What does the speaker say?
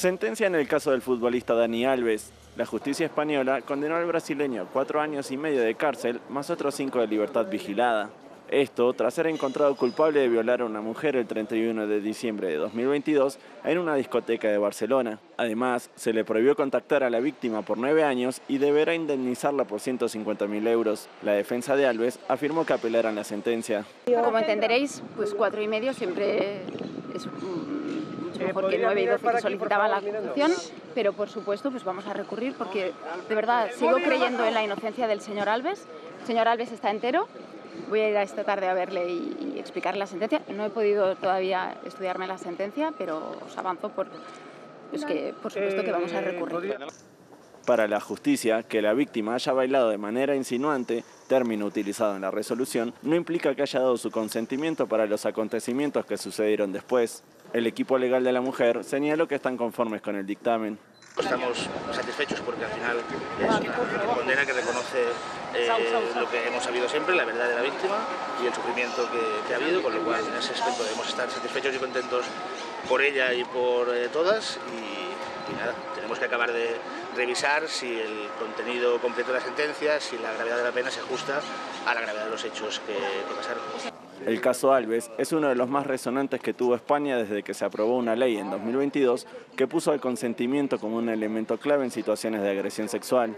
Sentencia en el caso del futbolista Dani Alves. La justicia española condenó al brasileño a 4 años y medio de cárcel, más otros 5 de libertad vigilada. Esto tras ser encontrado culpable de violar a una mujer el 31 de diciembre de 2022 en una discoteca de Barcelona. Además, se le prohibió contactar a la víctima por 9 años y deberá indemnizarla por 150.000 euros. La defensa de Alves afirmó que apelarán la sentencia. Como entenderéis, pues 4 y medio siempre es mucho mejor que 9 y 12 que solicitaba la acusación, pero por supuesto pues vamos a recurrir porque de verdad sigo creyendo en la inocencia del señor Alves. El señor Alves está entero. Voy a ir esta tarde a verle y explicarle la sentencia. No he podido todavía estudiarme la sentencia, pero os avanzo que, por supuesto que vamos a recurrir. Para la justicia, que la víctima haya bailado de manera insinuante, término utilizado en la resolución, no implica que haya dado su consentimiento para los acontecimientos que sucedieron después. El equipo legal de la mujer señaló que están conformes con el dictamen. Estamos satisfechos porque al final es una condena que reconoce lo que hemos sabido siempre, la verdad de la víctima y el sufrimiento que ha habido, con lo cual en ese aspecto debemos estar satisfechos y contentos por ella y por todas y nada, tenemos que acabar de revisar si el contenido completo de la sentencia, si la gravedad de la pena se ajusta a la gravedad de los hechos que pasaron. El caso Alves es uno de los más resonantes que tuvo España desde que se aprobó una ley en 2022 que puso el consentimiento como un elemento clave en situaciones de agresión sexual.